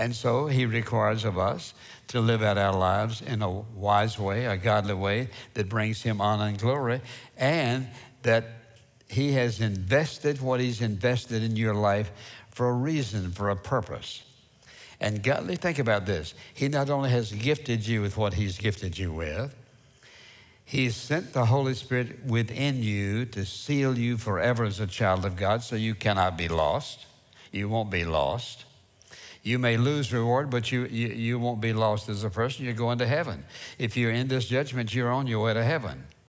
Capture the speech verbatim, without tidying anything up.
And so he requires of us to live out our lives in a wise way, a godly way that brings him honor and glory, and that he has invested what he's invested in your life for a reason, for a purpose. And godly, think about this. He not only has gifted you with what he's gifted you with, he's sent the Holy Spirit within you to seal you forever as a child of God, so you cannot be lost. You won't be lost. You may lose reward, but you, you, you won't be lost as a person. You're going to heaven. If you're in this judgment, you're on your way to heaven.